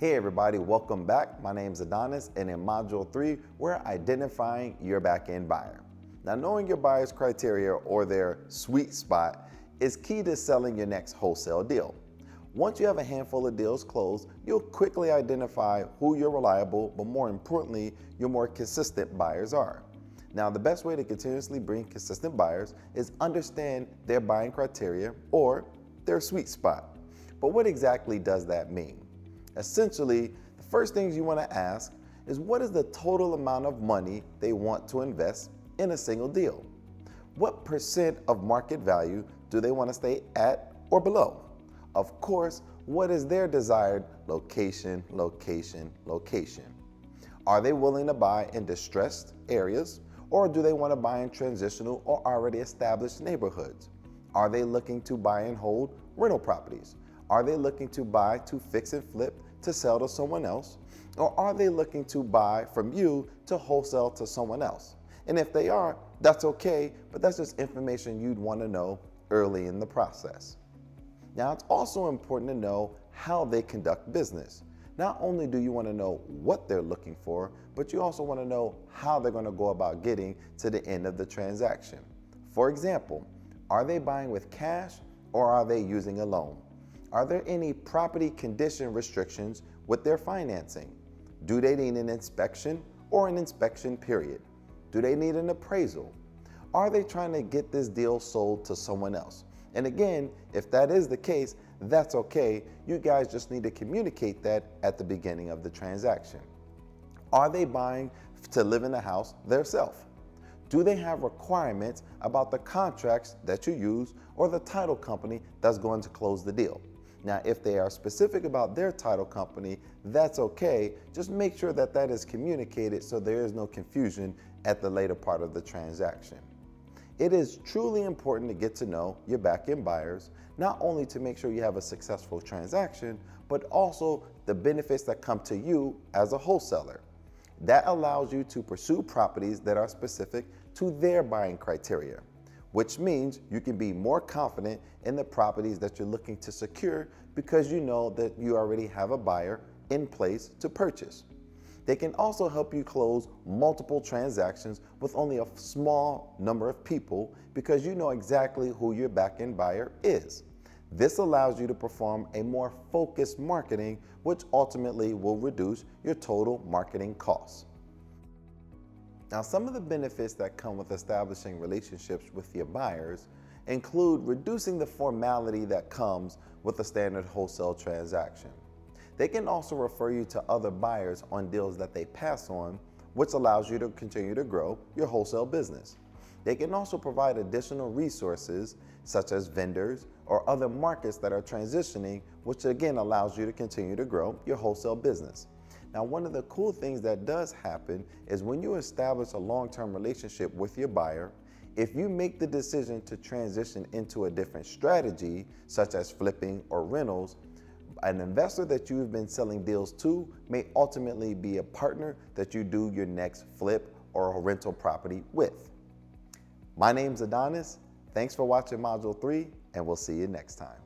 Hey everybody, welcome back. My name's Adonis, and in module 3, we're identifying your back-end buyer. Now, knowing your buyer's criteria or their sweet spot is key to selling your next wholesale deal. Once you have a handful of deals closed, you'll quickly identify who your reliable, but more importantly, your more consistent buyers are. Now, the best way to continuously bring consistent buyers is understand their buying criteria or their sweet spot. But what exactly does that mean? Essentially, the first things you want to ask is what is the total amount of money they want to invest in a single deal? What % of market value do they want to stay at or below? Of course, what is their desired location, location? Are they willing to buy in distressed areas, or do they want to buy in transitional or already established neighborhoods? Are they looking to buy and hold rental properties? Are they looking to buy to fix and flip to sell to someone else? Or are they looking to buy from you to wholesale to someone else? And if they are, that's okay, but that's just information you'd want to know early in the process. Now, it's also important to know how they conduct business. Not only do you want to know what they're looking for, but you also want to know how they're going to go about getting to the end of the transaction. For example, are they buying with cash or are they using a loan? Are there any property condition restrictions with their financing? Do they need an inspection or an inspection period? Do they need an appraisal? Are they trying to get this deal sold to someone else? And again, if that is the case, that's okay. You guys just need to communicate that at the beginning of the transaction. Are they buying to live in the house themselves? Do they have requirements about the contracts that you use or the title company that's going to close the deal? Now, if they are specific about their title company, that's okay. Just make sure that that is communicated so there is no confusion at the later part of the transaction. It is truly important to get to know your back-end buyers, not only to make sure you have a successful transaction, but also the benefits that come to you as a wholesaler. That allows you to pursue properties that are specific to their buying criteria, which means you can be more confident in the properties that you're looking to secure because you know that you already have a buyer in place to purchase. They can also help you close multiple transactions with only a small number of people because you know exactly who your back-end buyer is. This allows you to perform a more focused marketing, which ultimately will reduce your total marketing costs. Now, some of the benefits that come with establishing relationships with your buyers include reducing the formality that comes with a standard wholesale transaction. They can also refer you to other buyers on deals that they pass on, which allows you to continue to grow your wholesale business. They can also provide additional resources such as vendors or other markets that are transitioning, which again allows you to continue to grow your wholesale business. Now, one of the cool things that does happen is when you establish a long-term relationship with your buyer, if you make the decision to transition into a different strategy, such as flipping or rentals, an investor that you've been selling deals to may ultimately be a partner that you do your next flip or a rental property with. My name's Adonis. Thanks for watching module 3, and we'll see you next time.